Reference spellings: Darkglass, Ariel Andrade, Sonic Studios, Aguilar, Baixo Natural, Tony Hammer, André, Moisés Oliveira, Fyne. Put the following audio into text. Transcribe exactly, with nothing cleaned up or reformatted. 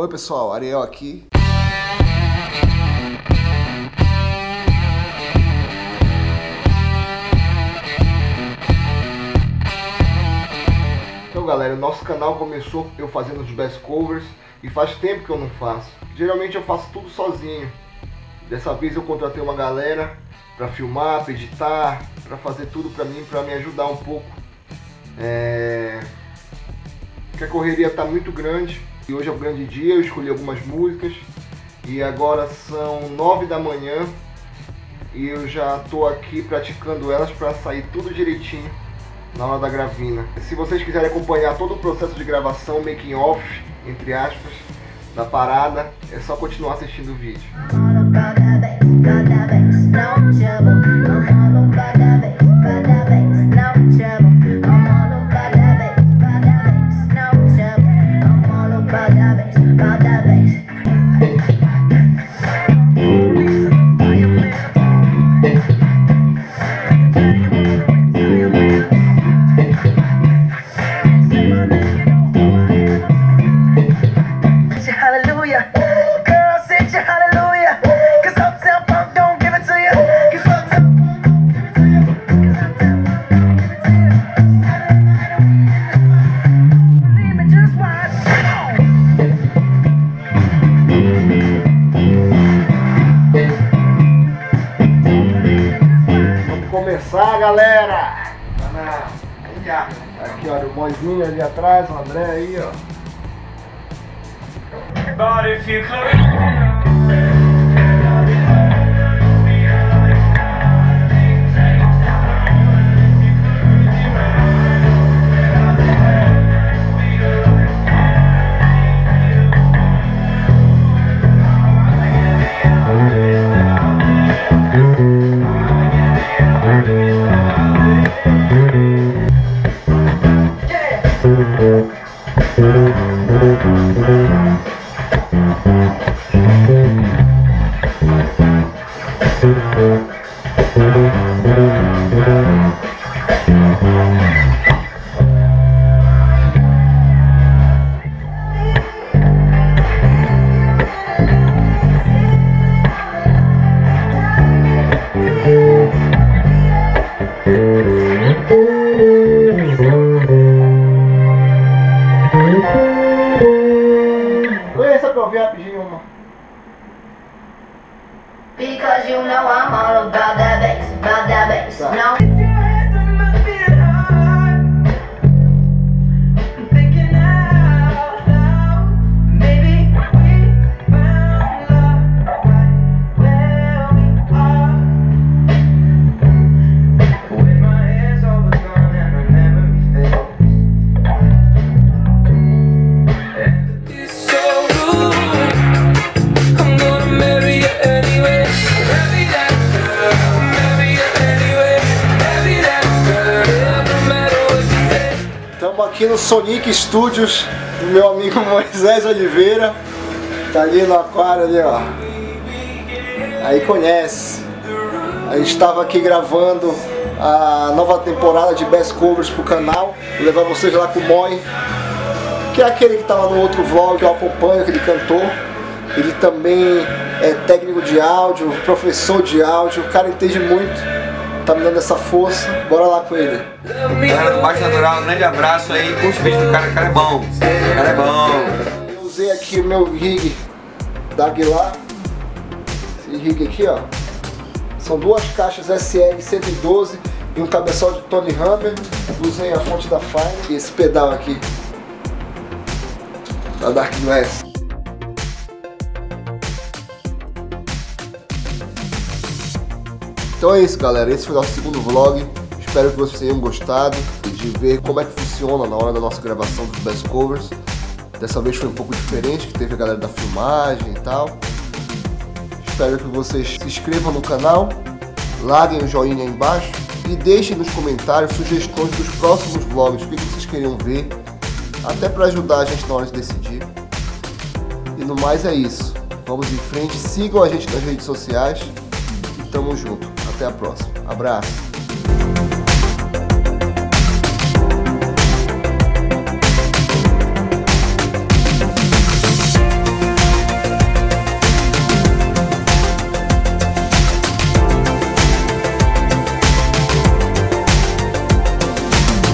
Oi pessoal, Ariel aqui. Então galera, o nosso canal começou eu fazendo os best covers e faz tempo que eu não faço. Geralmente eu faço tudo sozinho. Dessa vez eu contratei uma galera para filmar, para editar, para fazer tudo para mim, para me ajudar um pouco. É... Porque a correria tá muito grande. E hoje é um grande dia, eu escolhi algumas músicas e agora são nove da manhã e eu já tô aqui praticando elas para sair tudo direitinho na hora da gravina. Se vocês quiserem acompanhar todo o processo de gravação, making off, entre aspas, da parada, é só continuar assistindo o vídeo. Galera, aqui olha o Moisinho ali atrás, o André aí ó. Because you know I'm all about that bass, about that bass. Now if your head on my feet hard, I'm thinking out loud. Maybe we found love right where we are. When my hair's all but gone and my memory fades. And it's so rude. I'm gonna marry you anyway. Estamos aqui no Sonic Studios do meu amigo Moisés Oliveira. Tá ali no aquário ali, ó. Aí conhece. A gente estava aqui gravando a nova temporada de Best Covers pro canal. Vou levar vocês lá com o Moi, que é aquele que estava no outro vlog que eu acompanho, aquele cantor. Ele também é técnico de áudio, professor de áudio, o cara entende muito, tá me dando essa força, bora lá com ele. Galera do Baixo Natural, um grande abraço aí, curte o vídeo do cara, o cara é bom, o cara é bom. Eu usei aqui o meu rig da Aguilar, esse rig aqui ó, são duas caixas S L cento e doze e um cabeçal de Tony Hammer, usei a fonte da Fyne e esse pedal aqui, da Darkglass. Então é isso galera, esse foi o nosso segundo vlog, espero que vocês tenham gostado de ver como é que funciona na hora da nossa gravação dos Best Covers. Dessa vez foi um pouco diferente, que teve a galera da filmagem e tal. Espero que vocês se inscrevam no canal, larguem o joinha aí embaixo e deixem nos comentários sugestões dos próximos vlogs, o que vocês queriam ver, até para ajudar a gente na hora de decidir. E no mais é isso, vamos em frente, sigam a gente nas redes sociais e tamo junto. Até a próxima. Abraço.